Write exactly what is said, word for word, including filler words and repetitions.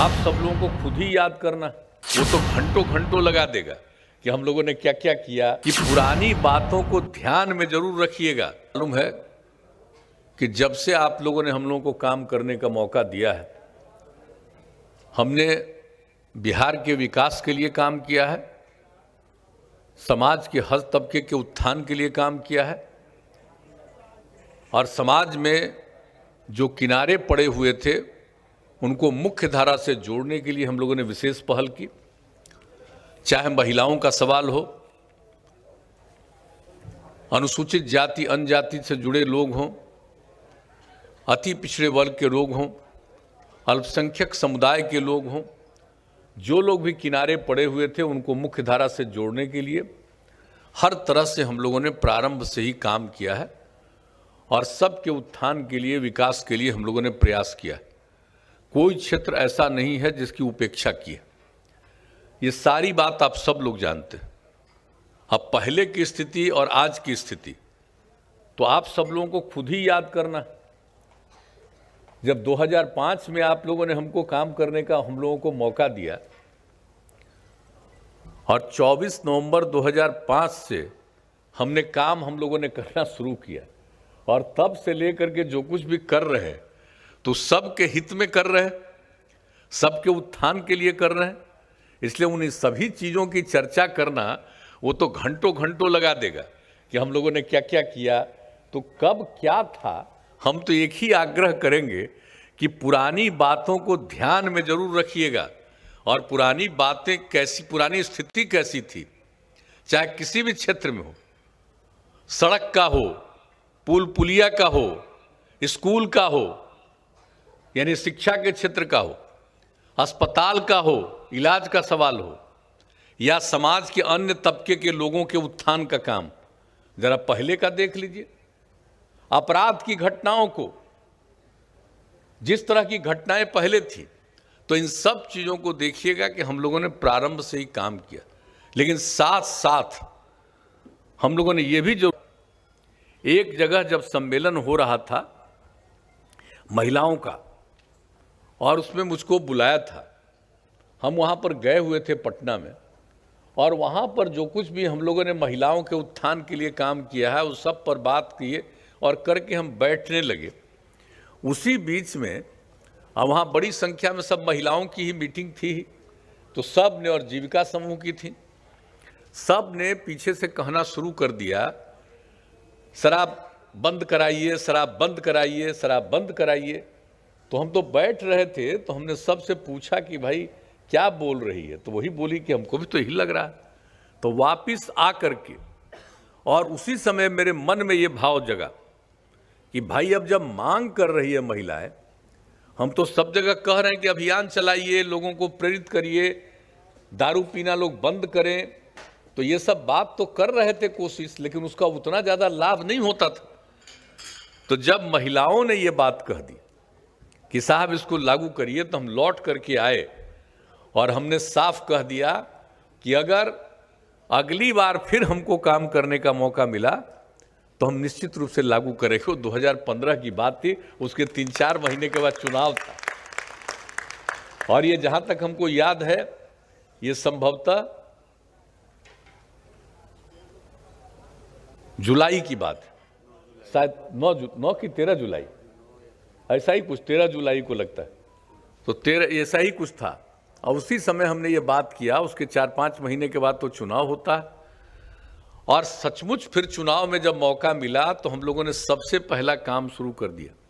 आप सब लोगों को खुद ही याद करना, वो तो घंटों घंटों लगा देगा कि हम लोगों ने क्या क्या किया। कि पुरानी बातों को ध्यान में जरूर रखिएगा। मालूम है कि जब से आप लोगों ने हम लोगों को काम करने का मौका दिया है, हमने बिहार के विकास के लिए काम किया है, समाज के हर तबके के उत्थान के लिए काम किया है, और समाज में जो किनारे पड़े हुए थे उनको मुख्य धारा से जोड़ने के लिए हम लोगों ने विशेष पहल की। चाहे महिलाओं का सवाल हो, अनुसूचित जाति अनजाति से जुड़े लोग हों, अति पिछड़े वर्ग के लोग हों, अल्पसंख्यक समुदाय के लोग हों, जो लोग भी किनारे पड़े हुए थे उनको मुख्य धारा से जोड़ने के लिए हर तरह से हम लोगों ने प्रारंभ से ही काम किया है, और सबके उत्थान के लिए, विकास के लिए हम लोगों ने प्रयास किया है। कोई क्षेत्र ऐसा नहीं है जिसकी उपेक्षा की है। ये सारी बात आप सब लोग जानते हैं। अब पहले की स्थिति और आज की स्थिति तो आप सब लोगों को खुद ही याद करना। जब दो हज़ार पाँच में आप लोगों ने हमको काम करने का हम लोगों को मौका दिया, और चौबीस नवंबर दो हज़ार पाँच से हमने काम हम लोगों ने करना शुरू किया, और तब से लेकर के जो कुछ भी कर रहे हैं तो सबके हित में कर रहे हैं, सबके उत्थान के लिए कर रहे हैं। इसलिए उन सभी चीज़ों की चर्चा करना, वो तो घंटों घंटों लगा देगा कि हम लोगों ने क्या क्या किया, तो कब क्या था। हम तो एक ही आग्रह करेंगे कि पुरानी बातों को ध्यान में जरूर रखिएगा, और पुरानी बातें कैसी, पुरानी स्थिति कैसी थी, चाहे किसी भी क्षेत्र में हो, सड़क का हो, पुल पुलिया का हो, स्कूल का हो यानी शिक्षा के क्षेत्र का हो, अस्पताल का हो, इलाज का सवाल हो, या समाज के अन्य तबके के लोगों के उत्थान का काम। जरा पहले का देख लीजिए, अपराध की घटनाओं को, जिस तरह की घटनाएं पहले थी, तो इन सब चीज़ों को देखिएगा कि हम लोगों ने प्रारंभ से ही काम किया। लेकिन साथ साथ हम लोगों ने ये भी, जो एक जगह जब सम्मेलन हो रहा था महिलाओं का, और उसमें मुझको बुलाया था, हम वहाँ पर गए हुए थे पटना में, और वहाँ पर जो कुछ भी हम लोगों ने महिलाओं के उत्थान के लिए काम किया है उस सब पर बात किए, और करके हम बैठने लगे। उसी बीच में वहाँ बड़ी संख्या में सब महिलाओं की ही मीटिंग थी, तो सब ने, और जीविका समूह की थी, सब ने पीछे से कहना शुरू कर दिया, शराब बंद कराइए, शराब बंद कराइए, शराब बंद कराइए। तो हम तो बैठ रहे थे, तो हमने सबसे पूछा कि भाई क्या बोल रही है, तो वही बोली कि हमको भी तो यही लग रहा है। तो वापस आ करके, और उसी समय मेरे मन में ये भाव जगा कि भाई अब जब मांग कर रही है महिलाएं, हम तो सब जगह कह रहे हैं कि अभियान चलाइए, लोगों को प्रेरित करिए, दारू पीना लोग बंद करें, तो ये सब बात तो कर रहे थे कोशिश, लेकिन उसका उतना ज़्यादा लाभ नहीं होता था। तो जब महिलाओं ने ये बात कह दी कि साहब इसको लागू करिए, तो हम लौट करके आए, और हमने साफ कह दिया कि अगर अगली बार फिर हमको काम करने का मौका मिला तो हम निश्चित रूप से लागू करेंगे। दो हज़ार पंद्रह की बात थी, उसके तीन चार महीने के बाद चुनाव था, और ये जहाँ तक हमको याद है, ये संभवतः जुलाई की बात है, शायद नौ नौ की तेरह जुलाई, ऐसा ही कुछ, तेरह जुलाई को लगता है, तो तेरह ऐसा ही कुछ था। और उसी समय हमने ये बात किया, उसके चार पाँच महीने के बाद तो चुनाव होता है, और सचमुच फिर चुनाव में जब मौका मिला तो हम लोगों ने सबसे पहला काम शुरू कर दिया।